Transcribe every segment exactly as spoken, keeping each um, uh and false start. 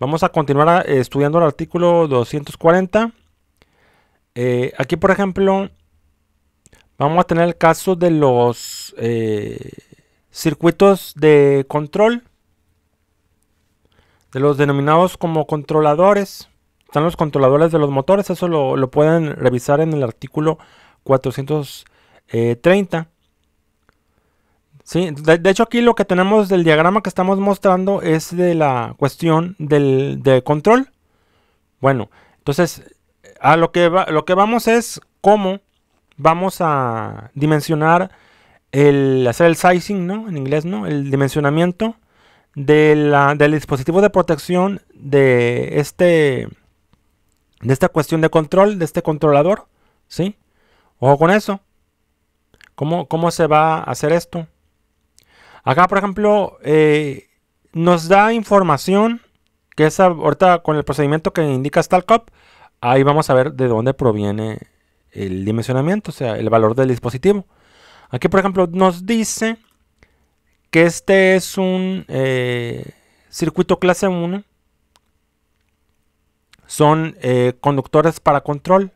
Vamos a continuar estudiando el artículo doscientos cuarenta. Eh, aquí, por ejemplo, vamos a tener el caso de los eh, circuitos de control, de los denominados como controladores. Están los controladores de los motores, eso lo, lo pueden revisar en el artículo cuatrocientos treinta. Sí, de, de hecho aquí lo que tenemos del diagrama que estamos mostrando es de la cuestión del, del control. Bueno, entonces a lo que, va, lo que vamos es cómo vamos a dimensionar, el hacer el sizing, ¿no? En inglés, ¿no? El dimensionamiento de la, del dispositivo de protección de este, de esta cuestión de control, de este controlador, ¿sí? Ojo con eso. ¿Cómo, cómo se va a hacer esto? Acá, por ejemplo, eh, nos da información que es ahorita con el procedimiento que indica STALCOP. Ahí vamos a ver de dónde proviene el dimensionamiento, o sea, el valor del dispositivo. Aquí, por ejemplo, nos dice que este es un eh, circuito clase uno. Son eh, conductores para control.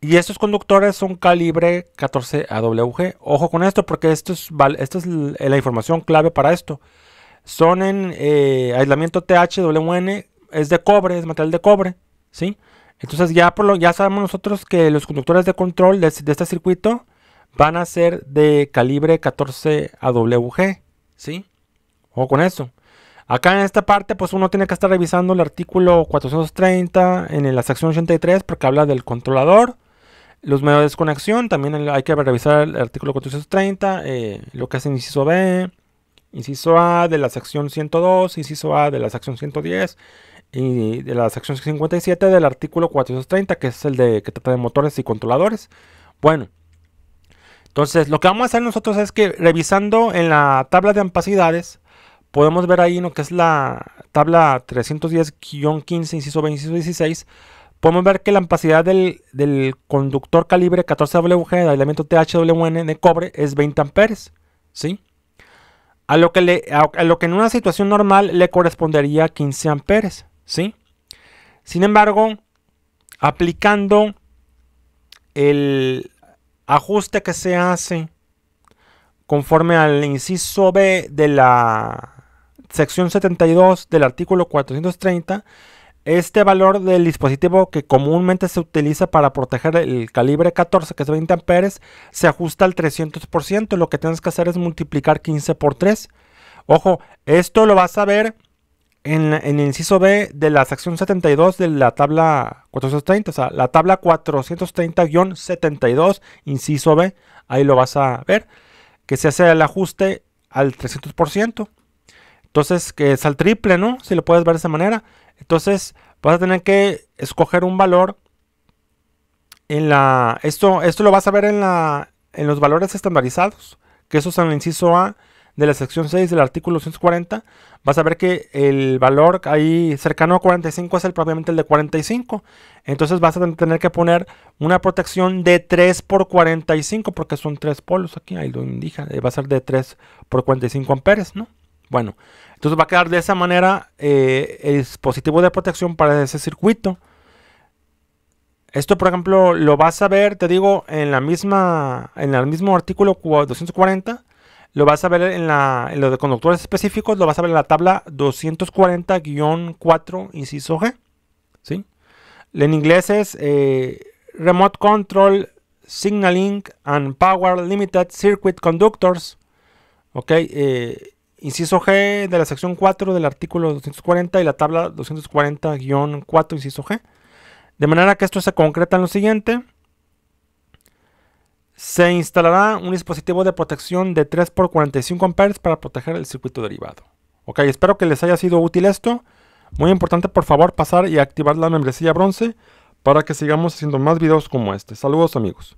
Y estos conductores son calibre catorce A W G. Ojo con esto porque esto es, esto es la información clave para esto. Son en eh, aislamiento T H W N. Es de cobre, es material de cobre, ¿sí? Entonces ya, por lo, ya sabemos nosotros que los conductores de control de, de este circuito van a ser de calibre catorce A W G, ¿sí? Ojo con eso. Acá en esta parte pues uno tiene que estar revisando el artículo cuatrocientos treinta en la sección ochenta y tres porque habla del controlador. Los medios de desconexión, también hay que revisar el artículo cuatrocientos treinta, eh, lo que es inciso B, inciso A de la sección ciento dos, inciso A de la sección ciento diez y de la sección cincuenta y siete del artículo cuatrocientos treinta, que es el de que trata de motores y controladores. Bueno, entonces lo que vamos a hacer nosotros es que revisando en la tabla de opacidades, podemos ver ahí lo que es la tabla trescientos diez guión quince, inciso B, inciso dieciséis, podemos ver que la opacidad del, del conductor calibre catorce A W G de aislamiento T H W N de cobre es veinte amperes, ¿sí? A lo, que le, a, a lo que en una situación normal le correspondería quince amperes, ¿sí? Sin embargo, aplicando el ajuste que se hace conforme al inciso B de la sección setenta y dos del artículo cuatrocientos treinta, este valor del dispositivo que comúnmente se utiliza para proteger el calibre catorce, que es veinte amperes, se ajusta al trescientos por ciento. Lo que tienes que hacer es multiplicar quince por tres. Ojo, esto lo vas a ver en, en el inciso B de la sección setenta y dos de la tabla cuatrocientos treinta, o sea, la tabla cuatrocientos treinta guión setenta y dos, inciso B, ahí lo vas a ver, que se hace el ajuste al trescientos por ciento. Entonces, que es al triple, ¿no? Si lo puedes ver de esa manera. Entonces, vas a tener que escoger un valor. En la, esto, esto lo vas a ver en, la, en los valores estandarizados, que eso es en el inciso A de la sección seis del artículo ciento cuarenta. Vas a ver que el valor ahí cercano a cuarenta y cinco es el, probablemente el de cuarenta y cinco. Entonces, vas a tener que poner una protección de tres por cuarenta y cinco, porque son tres polos aquí, ahí lo indica. Va a ser de tres por cuarenta y cinco amperes, ¿no? Bueno, entonces va a quedar de esa manera eh, el dispositivo de protección para ese circuito. Esto, por ejemplo, lo vas a ver, te digo, en la misma, en el mismo artículo doscientos cuarenta. Lo vas a ver en, la, en lo de conductores específicos, lo vas a ver en la tabla doscientos cuarenta guión cuatro, inciso G, ¿sí? En inglés es eh, Remote Control Signaling and Power Limited Circuit Conductors. Ok, eh... inciso G de la sección cuatro del artículo doscientos cuarenta y la tabla doscientos cuarenta guión cuatro, inciso G. De manera que esto se concreta en lo siguiente. Se instalará un dispositivo de protección de tres por cuarenta y cinco amperes para proteger el circuito derivado. Ok, espero que les haya sido útil esto. Muy importante, por favor, pasar y activar la membresía bronce para que sigamos haciendo más videos como este. Saludos, amigos.